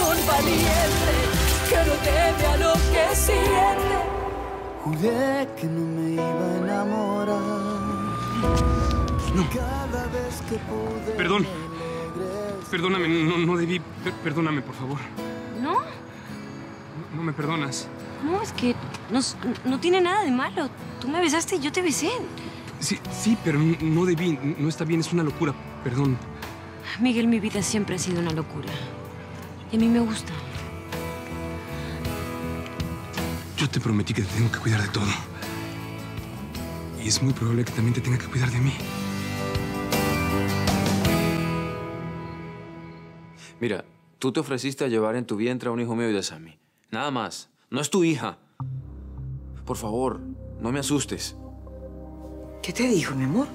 corazón valiente que no teme a lo que siente. Juré que no me iba a enamorar. No. Cada vez que pude. Perdón. Perdóname, no debí. Perdóname, por favor. ¿No? No me perdonas. No, es que no tiene nada de malo. Tú me besaste y yo te besé. Sí, pero no debí. No está bien, es una locura. Perdón. Miguel, mi vida siempre ha sido una locura. Y a mí me gusta. Yo te prometí que te tengo que cuidar de todo. Y es muy probable que también te tenga que cuidar de mí. Mira, tú te ofreciste a llevar en tu vientre a un hijo mío y de Sammy. Nada más. No es tu hija. Por favor, no me asustes. ¿Qué te dijo, mi amor?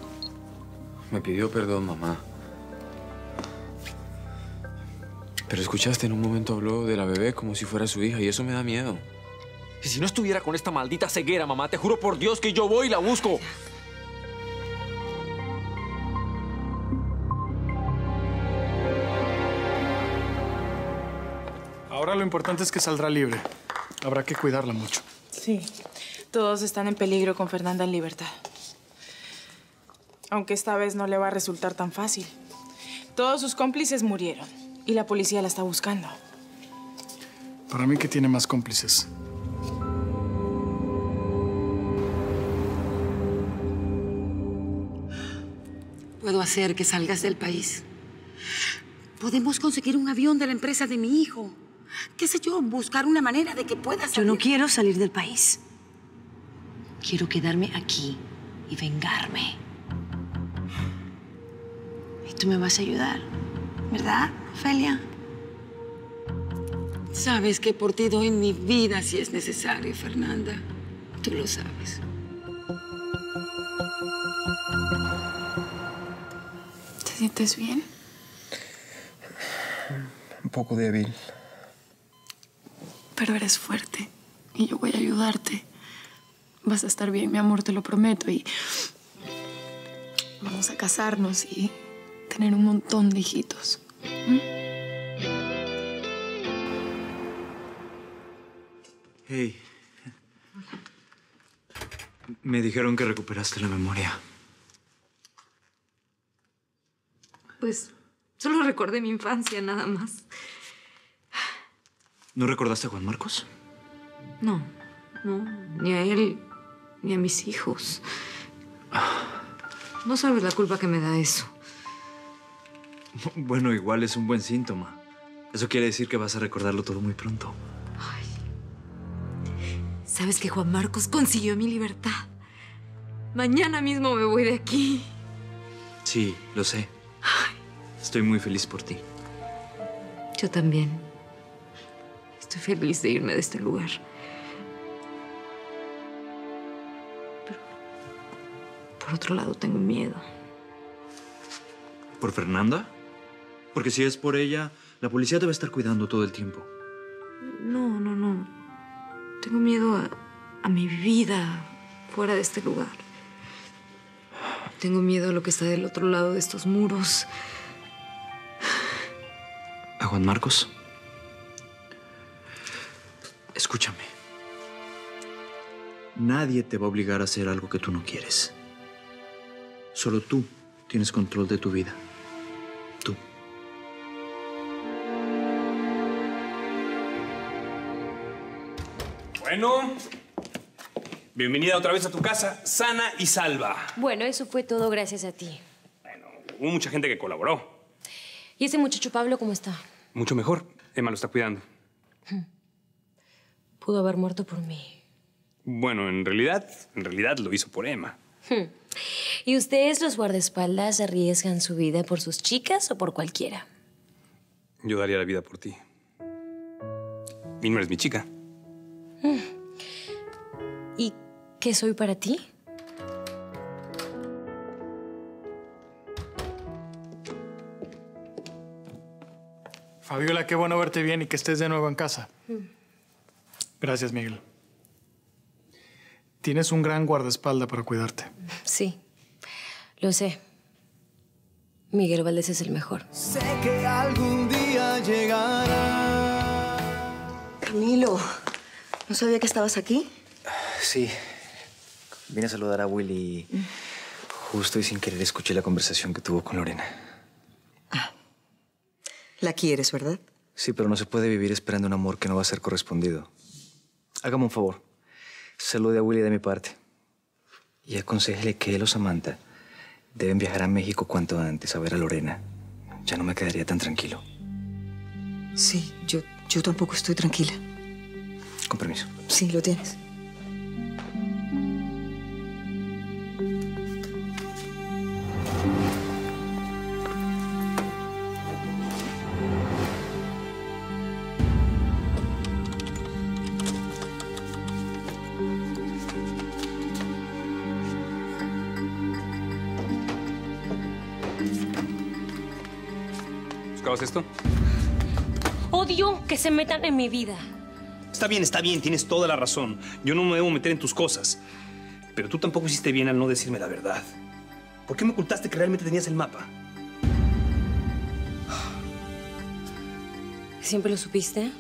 Me pidió perdón, mamá. Pero escuchaste, en un momento habló de la bebé como si fuera su hija y eso me da miedo. Y si no estuviera con esta maldita ceguera, mamá, te juro por Dios que yo voy y la busco. Ahora lo importante es que saldrá libre. Habrá que cuidarla mucho. Sí, todos están en peligro con Fernanda en libertad. Aunque esta vez no le va a resultar tan fácil. Todos sus cómplices murieron y la policía la está buscando. Para mí que tiene más cómplices. Puedo hacer que salgas del país. Podemos conseguir un avión de la empresa de mi hijo. ¿Qué sé yo? Buscar una manera de que puedas salir. Yo no quiero salir del país. Quiero quedarme aquí y vengarme. Y tú me vas a ayudar, ¿verdad, Ofelia? Sabes que por ti doy mi vida si es necesario, Fernanda. Tú lo sabes. ¿Te sientes bien? Un poco débil. Pero eres fuerte y yo voy a ayudarte. Vas a estar bien, mi amor, te lo prometo. Y vamos a casarnos y tener un montón de hijitos. ¿Mm? Hey. Me dijeron que recuperaste la memoria. Pues solo recordé mi infancia, nada más. ¿No recordaste a Juan Marcos? No, ni a él, ni a mis hijos. No sabes la culpa que me da eso. Bueno, igual es un buen síntoma. Eso quiere decir que vas a recordarlo todo muy pronto. Ay. ¿Sabes que Juan Marcos consiguió mi libertad? Mañana mismo me voy de aquí. Sí, lo sé. Estoy muy feliz por ti. Yo también. Estoy feliz de irme de este lugar. Pero, por otro lado, tengo miedo. ¿Por Fernanda? Porque si es por ella, la policía te va a estar cuidando todo el tiempo. No. Tengo miedo a mi vida fuera de este lugar. Tengo miedo a lo que está del otro lado de estos muros. ¿A Juan Marcos? Escúchame. Nadie te va a obligar a hacer algo que tú no quieres. Solo tú tienes control de tu vida. Tú. Bueno, bienvenida otra vez a tu casa, sana y salva. Bueno, eso fue todo gracias a ti. Bueno, hubo mucha gente que colaboró. ¿Y ese muchacho Pablo cómo está? Mucho mejor. Emma lo está cuidando. Pudo haber muerto por mí. Bueno, en realidad lo hizo por Emma. ¿Y ustedes, los guardaespaldas, arriesgan su vida por sus chicas o por cualquiera? Yo daría la vida por ti. Y no eres mi chica. ¿Y qué soy para ti? Fabiola, qué bueno verte bien y que estés de nuevo en casa. Gracias, Miguel. Tienes un gran guardaespaldas para cuidarte. Sí, lo sé. Miguel Valdés es el mejor. Sé que algún día llegará. Camilo, ¿no sabía que estabas aquí? Sí. Vine a saludar a Willy. Justo y sin querer escuché la conversación que tuvo con Lorena. Ah. La quieres, ¿verdad? Sí, pero no se puede vivir esperando un amor que no va a ser correspondido. Hágame un favor. Salude a Willy de mi parte. Y aconséjele que él o Samantha deben viajar a México cuanto antes a ver a Lorena. Ya no me quedaría tan tranquilo. Sí, yo tampoco estoy tranquila. Con permiso. Sí, lo tienes. ¿Buscabas esto? Odio que se metan en mi vida. Está bien, tienes toda la razón. Yo no me debo meter en tus cosas. Pero tú tampoco hiciste bien al no decirme la verdad. ¿Por qué me ocultaste que realmente tenías el mapa? ¿Siempre lo supiste?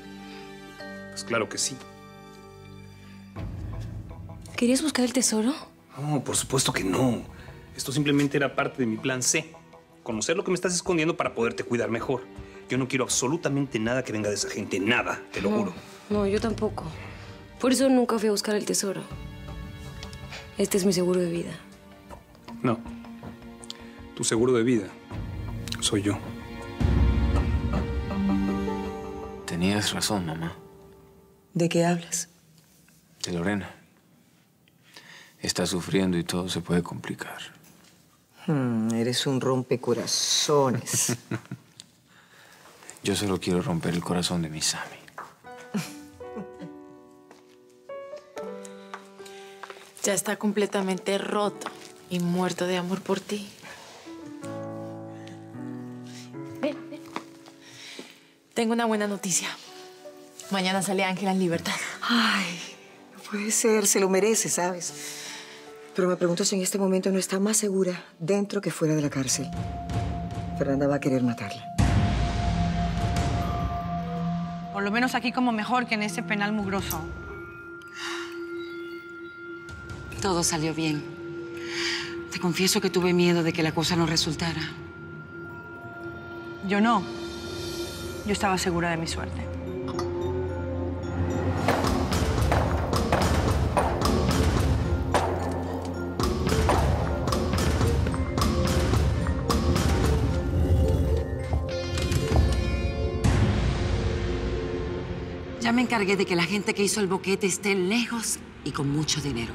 Pues claro que sí. ¿Querías buscar el tesoro? No, por supuesto que no. Esto simplemente era parte de mi plan C. Conocer lo que me estás escondiendo para poderte cuidar mejor. Yo no quiero absolutamente nada que venga de esa gente. Nada, te lo juro. No, yo tampoco. Por eso nunca fui a buscar el tesoro. Este es mi seguro de vida. No. Tu seguro de vida soy yo. Tenías razón, mamá. ¿De qué hablas? De Lorena. Está sufriendo y todo se puede complicar. Eres un rompecorazones. Yo solo quiero romper el corazón de mi Sammy. Ya está completamente roto y muerto de amor por ti. Ven, ven. Tengo una buena noticia. Mañana sale Ángela en libertad. Ay, no puede ser. Se lo merece, ¿sabes? Pero me pregunto si en este momento no está más segura dentro que fuera de la cárcel. Fernanda va a querer matarla. Por lo menos aquí como mejor que en ese penal mugroso. Todo salió bien. Te confieso que tuve miedo de que la cosa no resultara. Yo no. Yo estaba segura de mi suerte. Ya me encargué de que la gente que hizo el boquete esté lejos y con mucho dinero.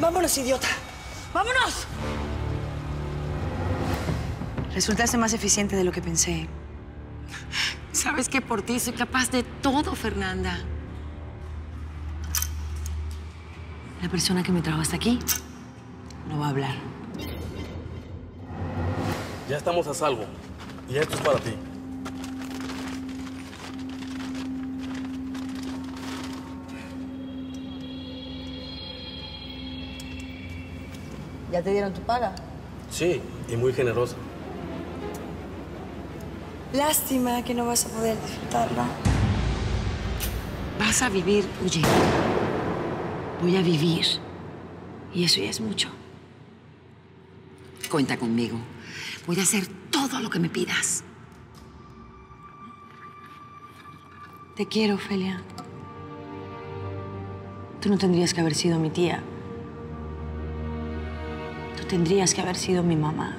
¡Vámonos, idiota! ¡Vámonos! Resultaste más eficiente de lo que pensé. Sabes que por ti soy capaz de todo, Fernanda. La persona que me trajo hasta aquí no va a hablar. Ya estamos a salvo. Y esto es para ti. ¿Ya te dieron tu paga? Sí, y muy generosa. Lástima que no vas a poder disfrutarla. Vas a vivir huyendo. Voy a vivir. Y eso ya es mucho. Cuenta conmigo. Voy a hacer todo lo que me pidas. Te quiero, Ofelia. Tú no tendrías que haber sido mi tía. Tú tendrías que haber sido mi mamá.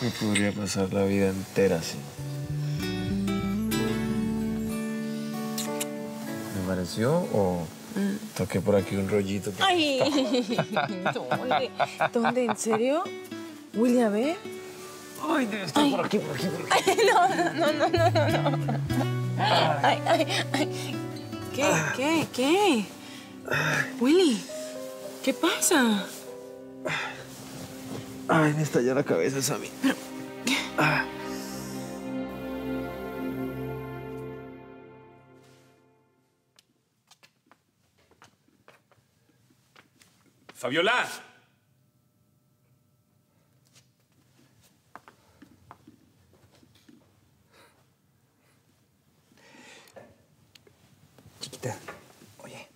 Me podría pasar la vida entera así. ¿Me pareció o toqué por aquí un rollito? Que... ¡Ay! ¿Dónde? ¿Dónde? ¿En serio? Willy, a ver. ¡Ay, debe estar por aquí, por aquí, por aquí! Ay, no. Ay. ¿Qué? Willy, ¿qué pasa? Ay, me estalló la cabeza, Sammy. Pero... Ah. ¡Fabiola! Chiquita, oye.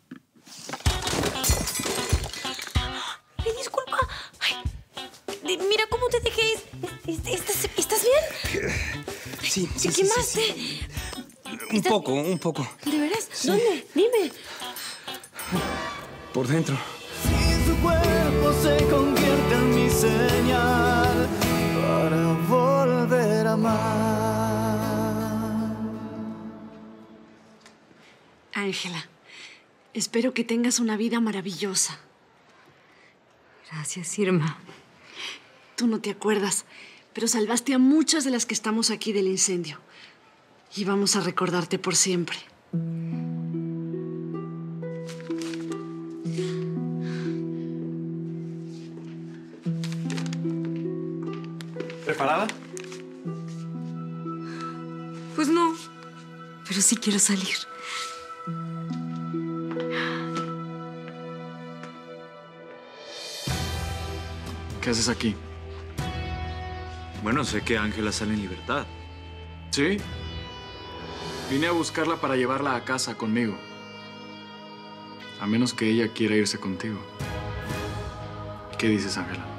Ay, disculpa. Mira cómo te dejé. ¿Estás bien? Sí. ¿Te quemaste? Sí. Un poco. ¿De veras? Sí. ¿Dónde? Dime. Por dentro. Si tu cuerpo se convierte en mi señal para volver a amar. Ángela, espero que tengas una vida maravillosa. Gracias, Irma. Tú no te acuerdas, pero salvaste a muchas de las que estamos aquí del incendio. Y vamos a recordarte por siempre. ¿Preparada? Pues no, pero sí quiero salir. ¿Qué haces aquí? Bueno, sé que Ángela sale en libertad. ¿Sí? Vine a buscarla para llevarla a casa conmigo. A menos que ella quiera irse contigo. ¿Qué dices, Ángela?